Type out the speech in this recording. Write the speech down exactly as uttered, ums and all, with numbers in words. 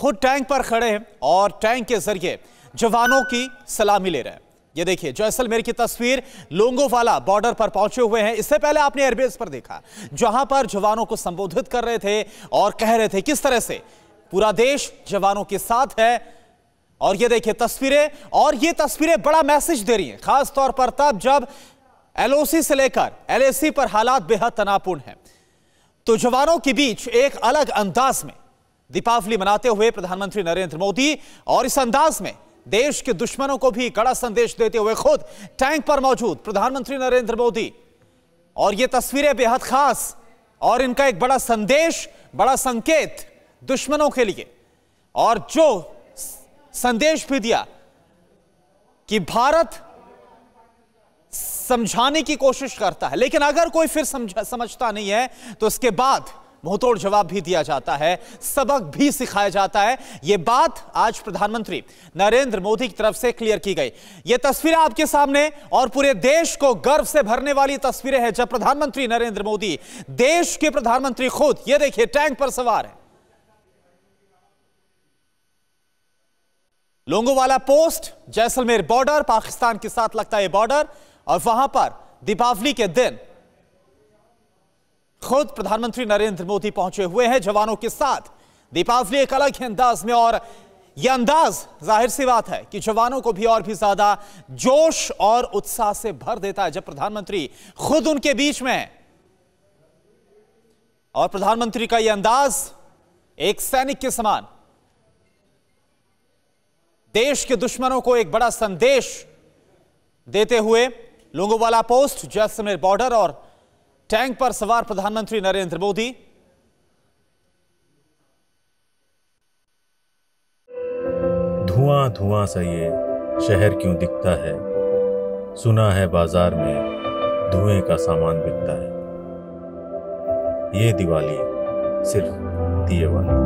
खुद टैंक पर खड़े हैं और टैंक के जरिए जवानों की सलामी ले रहे हैं। ये देखिए जैसलमेर की तस्वीर, लोंगेवाला बॉर्डर पर पहुंचे हुए हैं। इससे पहले आपने एयरबेस पर देखा जहां पर जवानों को संबोधित कर रहे थे और कह रहे थे किस तरह से पूरा देश जवानों के साथ है। और ये देखिए तस्वीरें, और ये तस्वीरें बड़ा मैसेज दे रही हैं, खासतौर पर तब जब एलओसी से लेकर एलएसी पर हालात बेहद तनावपूर्ण हैं। तो जवानों के बीच एक अलग अंदाज में दीपावली मनाते हुए प्रधानमंत्री नरेंद्र मोदी, और इस अंदाज में देश के दुश्मनों को भी कड़ा संदेश देते हुए खुद टैंक पर मौजूद प्रधानमंत्री नरेंद्र मोदी। और ये तस्वीरें बेहद खास और इनका एक बड़ा संदेश, बड़ा संकेत दुश्मनों के लिए, और जो संदेश भी दिया कि भारत समझाने की कोशिश करता है, लेकिन अगर कोई फिर समझ, समझता नहीं है तो उसके बाद मुंहतोड़ जवाब भी दिया जाता है, सबक भी सिखाया जाता है। यह बात आज प्रधानमंत्री नरेंद्र मोदी की तरफ से क्लियर की गई। यह तस्वीरें आपके सामने और पूरे देश को गर्व से भरने वाली तस्वीरें हैं, जब प्रधानमंत्री नरेंद्र मोदी, देश के प्रधानमंत्री खुद, यह देखिए टैंक पर सवार है। लोंगेवाला पोस्ट, जैसलमेर बॉर्डर, पाकिस्तान के साथ लगता है बॉर्डर, और वहां पर दीपावली के दिन खुद प्रधानमंत्री नरेंद्र मोदी पहुंचे हुए हैं जवानों के साथ। दीपावली एक अलग अंदाज में, और यह अंदाज जाहिर सी बात है कि जवानों को भी और भी ज्यादा जोश और उत्साह से भर देता है, जब प्रधानमंत्री खुद उनके बीच में है। और प्रधानमंत्री का यह अंदाज एक सैनिक के समान देश के दुश्मनों को एक बड़ा संदेश देते हुए लोंगेवाला पोस्ट, जैसलमेर बॉर्डर और टैंक पर सवार प्रधानमंत्री नरेंद्र मोदी। धुआं धुआं सा ये शहर क्यों दिखता है, सुना है बाजार में धुएं का सामान बिकता है। ये दिवाली सिर्फ दिए वाली।